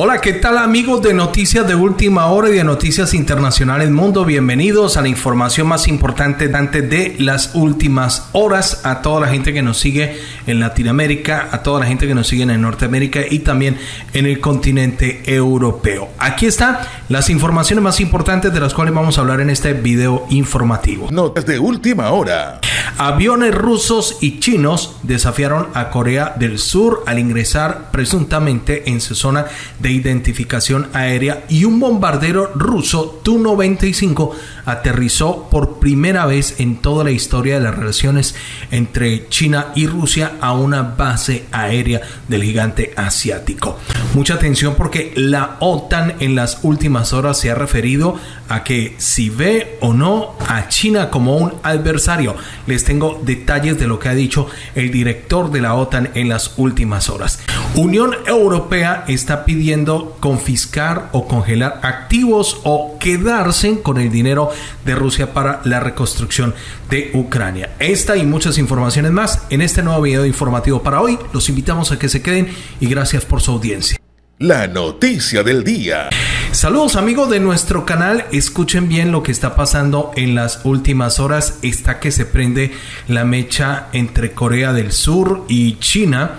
Hola, ¿qué tal amigos de Noticias de Última Hora y de Noticias Internacionales Mundo? Bienvenidos a la información más importante antes de las últimas horas. A toda la gente que nos sigue en Latinoamérica, a toda la gente que nos sigue en Norteamérica y también en el continente europeo. Aquí están las informaciones más importantes de las cuales vamos a hablar en este video informativo. Notas de Última Hora. Aviones rusos y chinos desafiaron a Corea del Sur al ingresar presuntamente en su zona de identificación aérea, y un bombardero ruso Tu-95 aterrizó por primera vez en toda la historia de las relaciones entre China y Rusia a una base aérea del gigante asiático. Mucha atención, porque la OTAN en las últimas horas se ha referido a que si ve o no a China como un adversario. Les tengo detalles de lo que ha dicho el director de la OTAN en las últimas horas. Unión Europea está pidiendo confiscar o congelar activos o quedarse con el dinero de Rusia para la reconstrucción de Ucrania. Esta y muchas informaciones más en este nuevo video informativo para hoy. Los invitamos a que se queden y gracias por su audiencia. La noticia del día. Saludos amigos de nuestro canal, escuchen bien lo que está pasando en las últimas horas. Está que se prende la mecha entre Corea del Sur y China.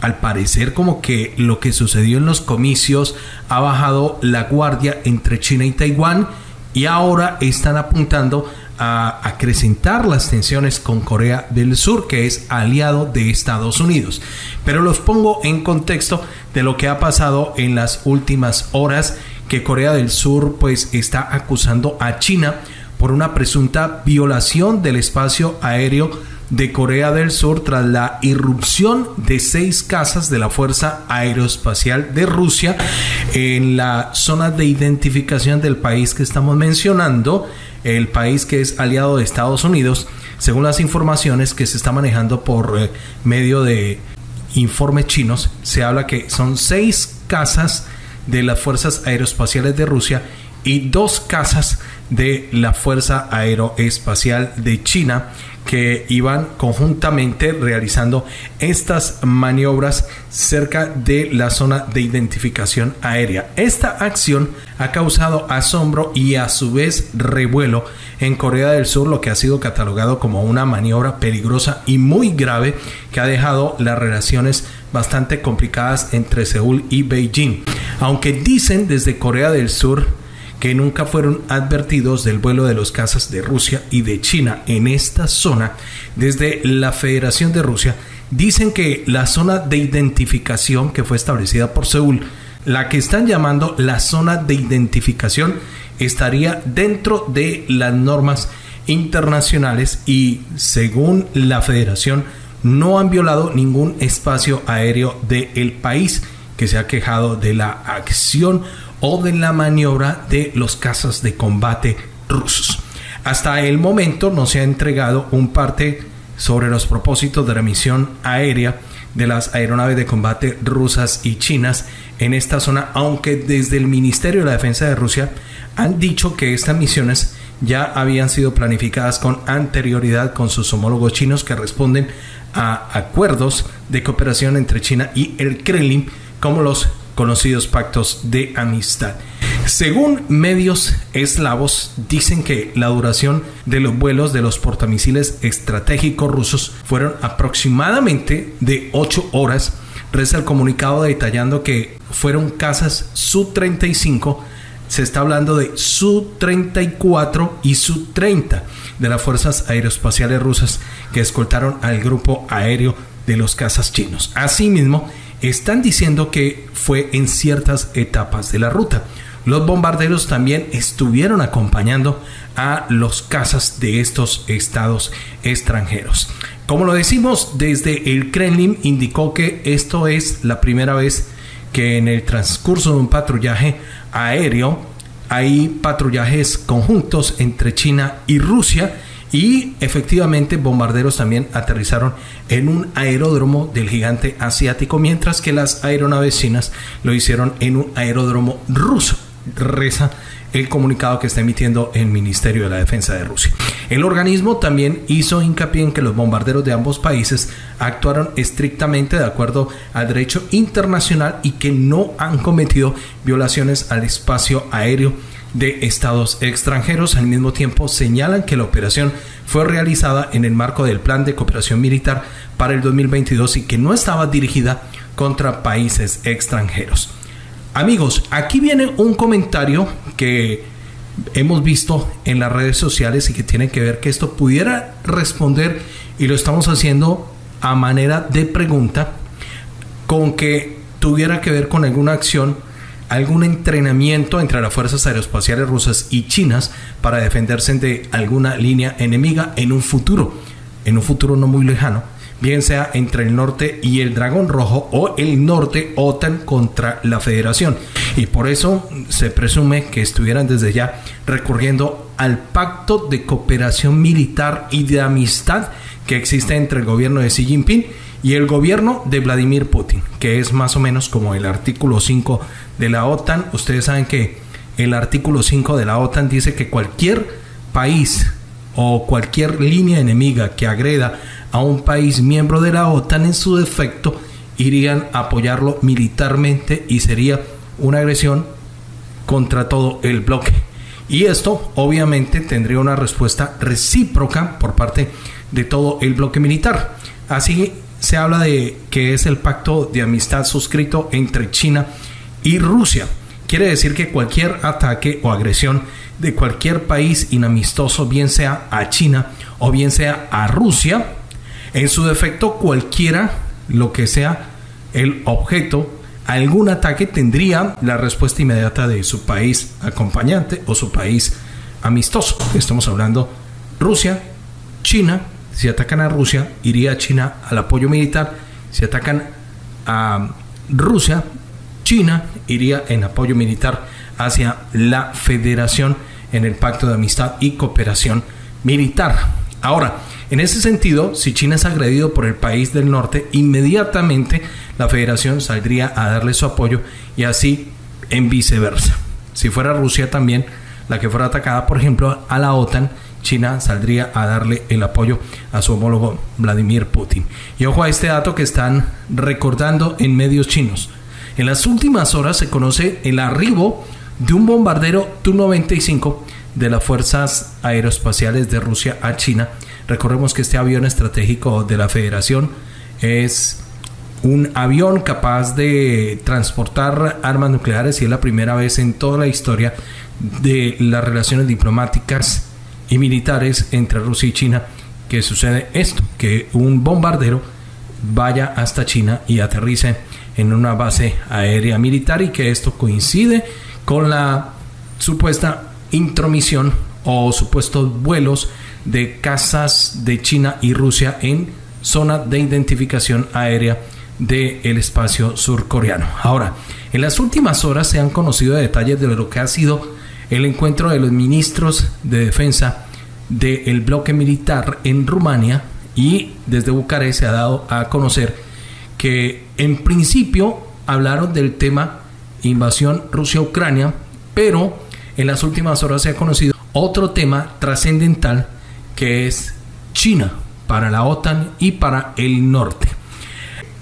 Al parecer como que lo que sucedió en los comicios ha bajado la guardia entre China y Taiwán, y ahora están apuntando a acrecentar las tensiones con Corea del Sur, que es aliado de Estados Unidos. Pero los pongo en contexto de lo que ha pasado en las últimas horas, que Corea del Sur pues está acusando a China por una presunta violación del espacio aéreo de Corea del Sur tras la irrupción de 6 casas de la Fuerza Aeroespacial de Rusia en la zona de identificación del país que estamos mencionando, el país que es aliado de Estados Unidos, según las informaciones que se está manejando por medio de informes chinos. Se habla que son 6 casas de las Fuerzas Aeroespaciales de Rusia y 2 casas de la Fuerza Aeroespacial de China, que iban conjuntamente realizando estas maniobras cerca de la zona de identificación aérea. Esta acción ha causado asombro y a su vez revuelo en Corea del Sur, lo que ha sido catalogado como una maniobra peligrosa y muy grave que ha dejado las relaciones bastante complicadas entre Seúl y Beijing. Aunque dicen desde Corea del Sur que nunca fueron advertidos del vuelo de los cazas de Rusia y de China en esta zona, desde la Federación de Rusia dicen que la zona de identificación que fue establecida por Seúl, la que están llamando la zona de identificación, estaría dentro de las normas internacionales y, según la Federación, no han violado ningún espacio aéreo del país que se ha quejado de la acción o de la maniobra de los cazas de combate rusos. Hasta el momento no se ha entregado un parte sobre los propósitos de la misión aérea de las aeronaves de combate rusas y chinas en esta zona, aunque desde el Ministerio de la Defensa de Rusia han dicho que estas misiones ya habían sido planificadas con anterioridad con sus homólogos chinos, que responden a acuerdos de cooperación entre China y el Kremlin, como los conocidos pactos de amistad. Según medios eslavos, dicen que la duración de los vuelos de los portamisiles estratégicos rusos fueron aproximadamente de 8 horas. Reza el comunicado detallando que fueron cazas Su-35, se está hablando de Su-34 y Su-30 de las Fuerzas Aeroespaciales rusas, que escoltaron al grupo aéreo de los cazas chinos. Asimismo, están diciendo que fue en ciertas etapas de la ruta. Los bombarderos también estuvieron acompañando a los cazas de estos estados extranjeros. Como lo decimos, desde el Kremlin indicó que esto es la primera vez que en el transcurso de un patrullaje aéreo hay patrullajes conjuntos entre China y Rusia, y efectivamente bombarderos también aterrizaron en un aeródromo del gigante asiático, mientras que las aeronaves chinas lo hicieron en un aeródromo ruso, reza el comunicado que está emitiendo el Ministerio de la Defensa de Rusia. El organismo también hizo hincapié en que los bombarderos de ambos países actuaron estrictamente de acuerdo al derecho internacional y que no han cometido violaciones al espacio aéreo de estados extranjeros. Al mismo tiempo señalan que la operación fue realizada en el marco del plan de cooperación militar para el 2022 y que no estaba dirigida contra países extranjeros. Amigos, aquí viene un comentario que hemos visto en las redes sociales y que tiene que ver que esto pudiera responder, y lo estamos haciendo a manera de pregunta, con que tuviera que ver con alguna acción, algún entrenamiento entre las fuerzas aeroespaciales rusas y chinas para defenderse de alguna línea enemiga en un futuro no muy lejano, bien sea entre el norte y el Dragón Rojo o el norte OTAN contra la Federación. Y por eso se presume que estuvieran desde ya recurriendo al pacto de cooperación militar y de amistad que existe entre el gobierno de Xi Jinping y el gobierno de Vladimir Putin, que es más o menos como el artículo 5 de la OTAN. Ustedes saben que el artículo 5 de la OTAN dice que cualquier país o cualquier línea enemiga que agreda a un país miembro de la OTAN, en su defecto irían a apoyarlo militarmente y sería una agresión contra todo el bloque. Y esto obviamente tendría una respuesta recíproca por parte de todo el bloque militar. Así se habla de que es el pacto de amistad suscrito entre China y Rusia. Quiere decir que cualquier ataque o agresión de cualquier país inamistoso, bien sea a China o bien sea a Rusia, en su defecto cualquiera, lo que sea el objeto, algún ataque, tendría la respuesta inmediata de su país acompañante o su país amistoso. Estamos hablando Rusia, China. Si atacan a Rusia, iría a China al apoyo militar. Si atacan a Rusia, China iría en apoyo militar hacia la Federación en el pacto de amistad y cooperación militar. Ahora, en ese sentido, si China es agredido por el país del norte, inmediatamente la Federación saldría a darle su apoyo, y así en viceversa. Si fuera Rusia también la que fuera atacada, por ejemplo, a la OTAN, China saldría a darle el apoyo a su homólogo Vladimir Putin. Y ojo a este dato que están recordando en medios chinos. En las últimas horas se conoce el arribo de un bombardero Tu-95 de las fuerzas aeroespaciales de Rusia a China. Recordemos que este avión estratégico de la Federación es un avión capaz de transportar armas nucleares, y es la primera vez en toda la historia de las relaciones diplomáticas y militares entre Rusia y China que sucede esto, que un bombardero vaya hasta China y aterrice en una base aérea militar, y que esto coincide con la supuesta intromisión o supuestos vuelos de cazas de China y Rusia en zona de identificación aérea del espacio surcoreano. Ahora, en las últimas horas se han conocido detalles de lo que ha sido el encuentro de los ministros de defensa del bloque militar en Rumania, y desde Bucarest se ha dado a conocer que en principio hablaron del tema invasión Rusia-Ucrania, pero en las últimas horas se ha conocido otro tema trascendental, que es China para la OTAN y para el norte.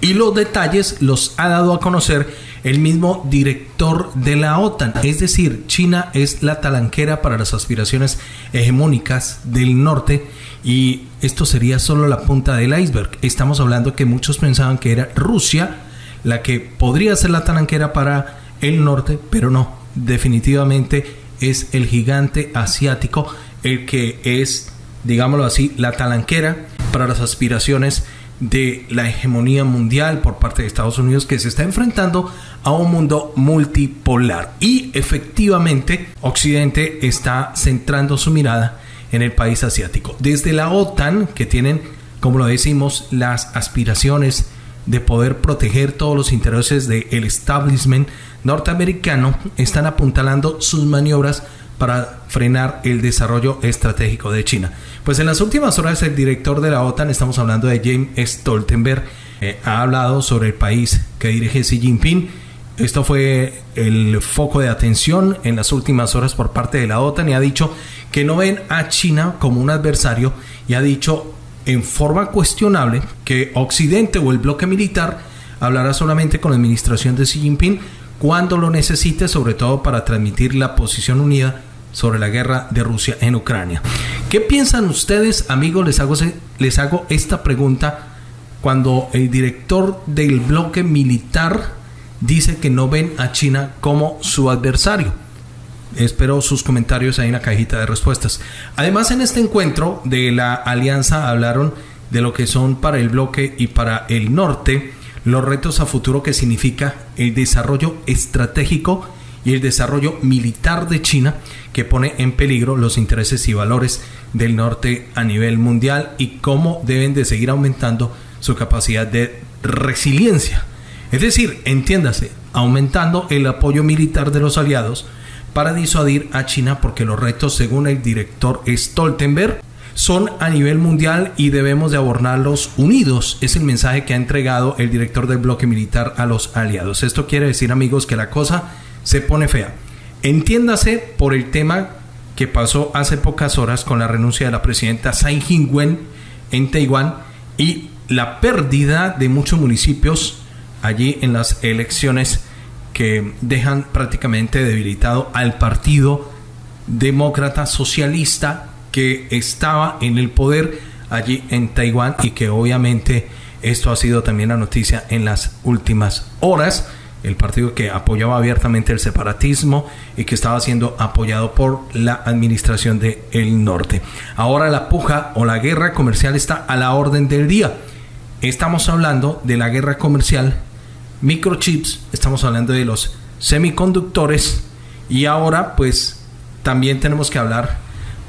Y los detalles los ha dado a conocer el mismo director de la OTAN, es decir, China es la talanquera para las aspiraciones hegemónicas del norte, y esto sería solo la punta del iceberg. Estamos hablando que muchos pensaban que era Rusia la que podría ser la talanquera para el norte, pero no, definitivamente es el gigante asiático el que es, digámoslo así, la talanquera para las aspiraciones de la hegemonía mundial por parte de Estados Unidos, que se está enfrentando a un mundo multipolar. Y efectivamente Occidente está centrando su mirada en el país asiático. Desde la OTAN, que tienen, como lo decimos, las aspiraciones de poder proteger todos los intereses del establishment norteamericano, están apuntalando sus maniobras para frenar el desarrollo estratégico de China. Pues en las últimas horas el director de la OTAN, estamos hablando de Jens Stoltenberg, ha hablado sobre el país que dirige Xi Jinping Esto fue el foco de atención en las últimas horas por parte de la OTAN, y ha dicho que no ven a China como un adversario, y ha dicho en forma cuestionable que Occidente o el bloque militar hablará solamente con la administración de Xi Jinping cuando lo necesite, sobre todo para transmitir la posición unida sobre la guerra de Rusia en Ucrania. ¿Qué piensan ustedes, amigos? Les hago esta pregunta cuando el director del bloque militar dice que no ven a China como su adversario. Espero sus comentarios ahí en la cajita de respuestas. Además, en este encuentro de la alianza hablaron de lo que son para el bloque y para el norte los retos a futuro que significa el desarrollo estratégico y el desarrollo militar de China, que pone en peligro los intereses y valores del norte a nivel mundial, y cómo deben de seguir aumentando su capacidad de resiliencia. Es decir, entiéndase, aumentando el apoyo militar de los aliados para disuadir a China, porque los retos, según el director Stoltenberg, son a nivel mundial y debemos de abordarlos unidos. Es el mensaje que ha entregado el director del bloque militar a los aliados. Esto quiere decir, amigos, que la cosa se pone fea. Entiéndase por el tema que pasó hace pocas horas con la renuncia de la presidenta Tsai Ing-wen en Taiwán y la pérdida de muchos municipios allí en las elecciones, que dejan prácticamente debilitado al partido demócrata socialista que estaba en el poder allí en Taiwán, y que obviamente esto ha sido también la noticia en las últimas horas. El partido que apoyaba abiertamente el separatismo y que estaba siendo apoyado por la administración del norte. Ahora la puja o la guerra comercial está a la orden del día. Estamos hablando de la guerra comercial, microchips, estamos hablando de los semiconductores, y ahora pues también tenemos que hablar,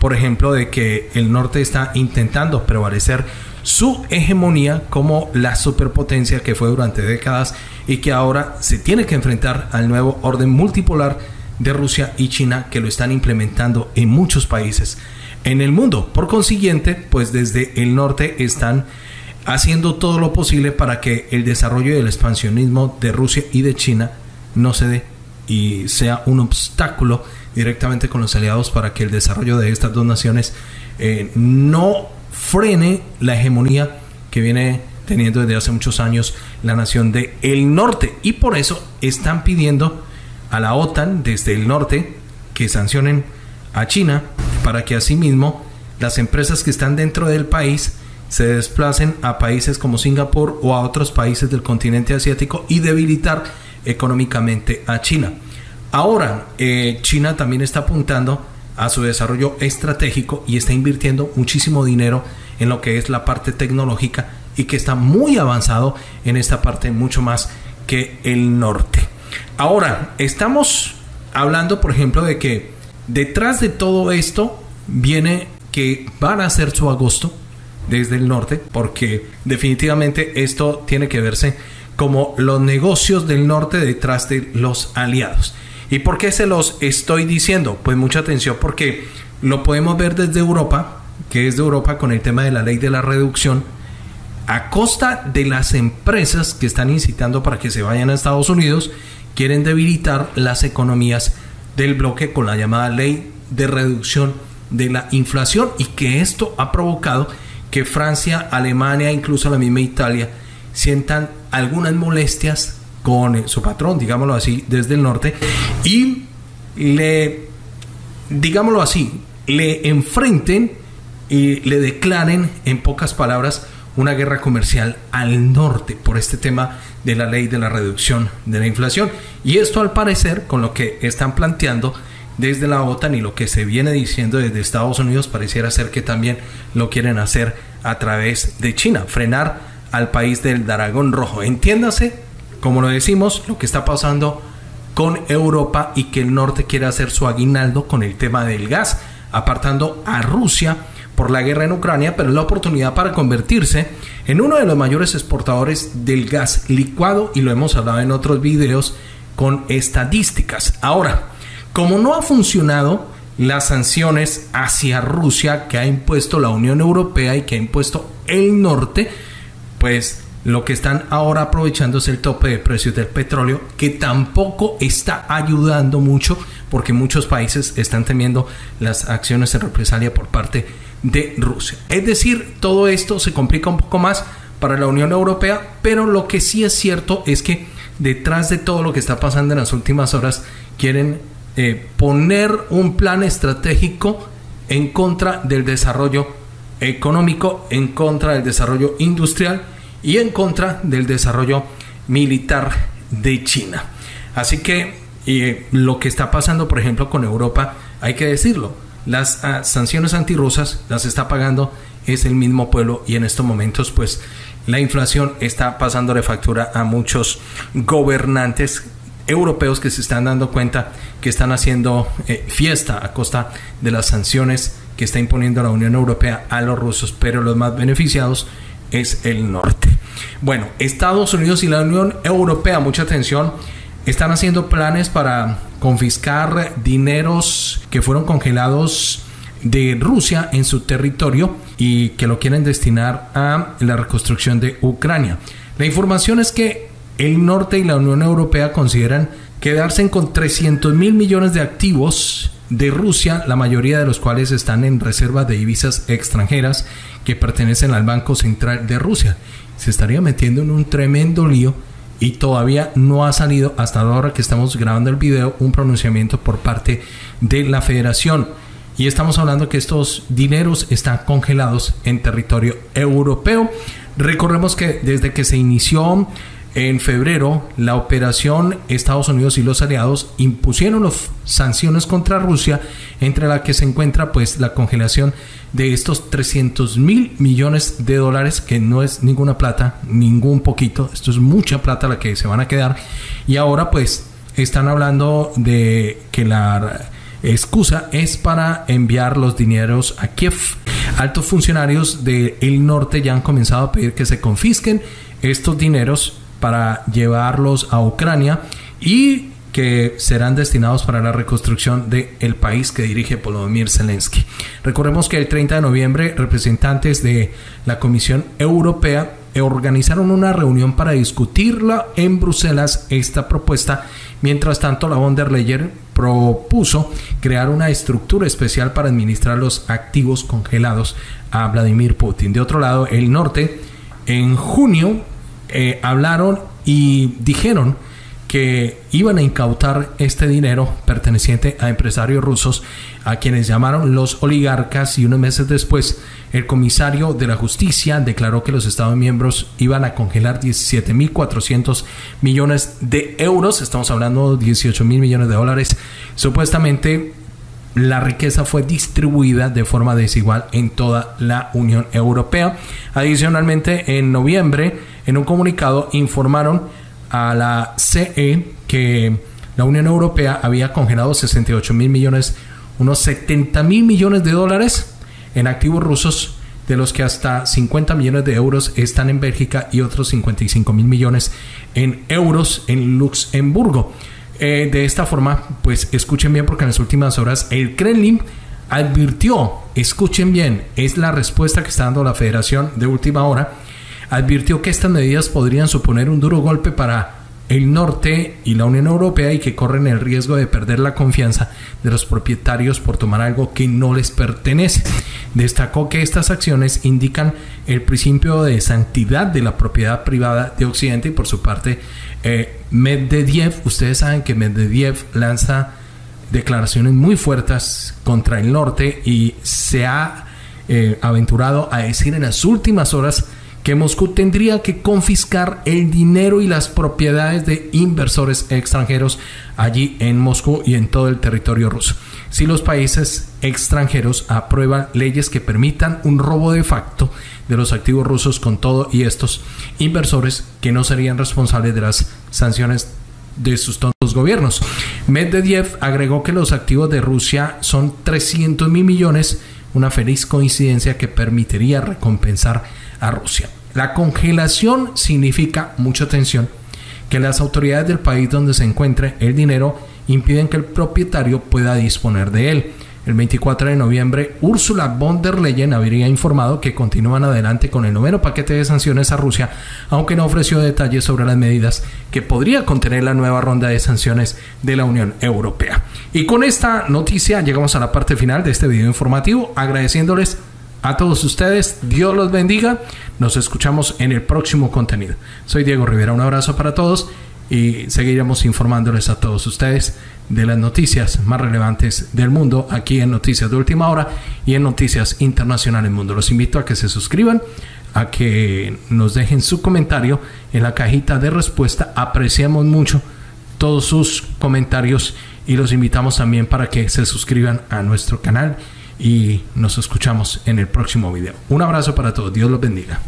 por ejemplo, de que el norte está intentando prevalecer su hegemonía como la superpotencia que fue durante décadas, y que ahora se tiene que enfrentar al nuevo orden multipolar de Rusia y China, que lo están implementando en muchos países en el mundo. Por consiguiente, pues desde el norte están haciendo todo lo posible para que el desarrollo y el expansionismo de Rusia y de China no se dé y sea un obstáculo directamente con los aliados para que el desarrollo de estas dos naciones no frene la hegemonía que viene teniendo desde hace muchos años la nación del norte. Y por eso están pidiendo a la OTAN desde el norte que sancionen a China, para que asimismo las empresas que están dentro del país se desplacen a países como Singapur o a otros países del continente asiático, y debilitar económicamente a China. Ahora China también está apuntando a su desarrollo estratégico y está invirtiendo muchísimo dinero en lo que es la parte tecnológica, y que está muy avanzado en esta parte, mucho más que el norte. Ahora, estamos hablando, por ejemplo, de que detrás de todo esto viene que van a hacer su agosto desde el norte, porque definitivamente esto tiene que verse como los negocios del norte detrás de los aliados. ¿Y por qué se los estoy diciendo? Pues mucha atención, porque lo podemos ver desde Europa, que es de Europa con el tema de la ley de la reducción, a costa de las empresas que están incitando para que se vayan a Estados Unidos, quieren debilitar las economías del bloque con la llamada ley de reducción de la inflación, y que esto ha provocado que Francia, Alemania, incluso la misma Italia, sientan algunas molestias con su patrón, digámoslo así, desde el norte, y le, digámoslo así, le enfrenten y le declaren, en pocas palabras, una guerra comercial al norte por este tema de la ley de la reducción de la inflación. Y esto, al parecer, con lo que están planteando desde la OTAN y lo que se viene diciendo desde Estados Unidos, pareciera ser que también lo quieren hacer a través de China, frenar al país del dragón rojo. Entiéndase, como lo decimos, lo que está pasando con Europa, y que el norte quiere hacer su aguinaldo con el tema del gas, apartando a Rusia por la guerra en Ucrania, pero es la oportunidad para convertirse en uno de los mayores exportadores del gas licuado, y lo hemos hablado en otros videos con estadísticas. Ahora, como no ha funcionado las sanciones hacia Rusia que ha impuesto la Unión Europea y que ha impuesto el norte, pues Lo que están ahora aprovechando es el tope de precios del petróleo, que tampoco está ayudando mucho porque muchos países están temiendo las acciones de represalia por parte de Rusia. Es decir, todo esto se complica un poco más para la Unión Europea, pero lo que sí es cierto es que detrás de todo lo que está pasando en las últimas horas quieren poner un plan estratégico en contra del desarrollo económico, en contra del desarrollo industrial y en contra del desarrollo militar de China. Así que lo que está pasando, por ejemplo, con Europa, hay que decirlo, las sanciones antirrusas las está pagando es el mismo pueblo, y en estos momentos pues la inflación está pasando de factura a muchos gobernantes europeos que se están dando cuenta que están haciendo fiesta a costa de las sanciones que está imponiendo la Unión Europea a los rusos, pero los más beneficiados es el norte. Bueno, Estados Unidos y la Unión Europea, mucha atención, están haciendo planes para confiscar dineros que fueron congelados de Rusia en su territorio y que lo quieren destinar a la reconstrucción de Ucrania. La información es que el norte y la Unión Europea consideran quedarse con 300.000 millones de activos de Rusia, la mayoría de los cuales están en reservas de divisas extranjeras que pertenecen al Banco Central de Rusia. Se estaría metiendo en un tremendo lío y todavía no ha salido, hasta ahora que estamos grabando el video, un pronunciamiento por parte de la Federación. Y estamos hablando que estos dineros están congelados en territorio europeo. Recordemos que desde que se inició en febrero la operación, Estados Unidos y los aliados impusieron las sanciones contra Rusia, entre las que se encuentra pues la congelación de estos 300.000 millones de dólares, que no es ninguna plata, ningún poquito, esto es mucha plata la que se van a quedar. Y ahora pues están hablando de que la excusa es para enviar los dineros a Kiev. Altos funcionarios del norte ya han comenzado a pedir que se confisquen estos dineros para llevarlos a Ucrania y que serán destinados para la reconstrucción del país que dirige Volodímir Zelensky. Recordemos que el 30 de noviembre representantes de la Comisión Europea organizaron una reunión para discutirla en Bruselas, esta propuesta. Mientras tanto, la von der Leyen propuso crear una estructura especial para administrar los activos congelados a Vladimir Putin. De otro lado, el norte en junio hablaron y dijeron que iban a incautar este dinero perteneciente a empresarios rusos, a quienes llamaron los oligarcas, y unos meses después el comisario de la justicia declaró que los Estados miembros iban a congelar 17.400 millones de euros, estamos hablando de 18.000 millones de dólares, supuestamente. La riqueza fue distribuida de forma desigual en toda la Unión Europea. Adicionalmente, en noviembre, en un comunicado informaron a la CE que la Unión Europea había congelado 68.000 millones, unos 70.000 millones de dólares en activos rusos, de los que hasta 50 millones de euros están en Bélgica y otros 55.000 millones en euros en Luxemburgo. De esta forma, pues escuchen bien, porque en las últimas horas el Kremlin advirtió, escuchen bien, es la respuesta que está dando la Federación de última hora, advirtió que estas medidas podrían suponer un duro golpe para el norte y la Unión Europea, y que corren el riesgo de perder la confianza de los propietarios por tomar algo que no les pertenece. Destacó que estas acciones indican el principio de santidad de la propiedad privada de Occidente, y por su parte Medvedev, ustedes saben que Medvedev lanza declaraciones muy fuertes contra el norte y se ha aventurado a decir en las últimas horas que Moscú tendría que confiscar el dinero y las propiedades de inversores extranjeros allí en Moscú y en todo el territorio ruso. Si los países extranjeros aprueban leyes que permitan un robo de facto de los activos rusos, con todo y estos inversores que no serían responsables de las sanciones de sus tontos gobiernos. Medvedev agregó que los activos de Rusia son 300.000 millones, una feliz coincidencia que permitiría recompensar a Rusia. La congelación significa, mucha atención, que las autoridades del país donde se encuentre el dinero impiden que el propietario pueda disponer de él. El 24 de noviembre, Ursula von der Leyen habría informado que continúan adelante con el noveno paquete de sanciones a Rusia, aunque no ofreció detalles sobre las medidas que podría contener la nueva ronda de sanciones de la Unión Europea. Y con esta noticia llegamos a la parte final de este video informativo, agradeciéndoles a todos ustedes. Dios los bendiga. Nos escuchamos en el próximo contenido. Soy Diego Rivera. Un abrazo para todos y seguiremos informándoles a todos ustedes de las noticias más relevantes del mundo aquí en Noticias de Última Hora y en Noticias Internacionales Mundo. Los invito a que se suscriban, a que nos dejen su comentario en la cajita de respuesta. Apreciamos mucho todos sus comentarios y los invitamos también para que se suscriban a nuestro canal. Y nos escuchamos en el próximo video. Un abrazo para todos. Dios los bendiga.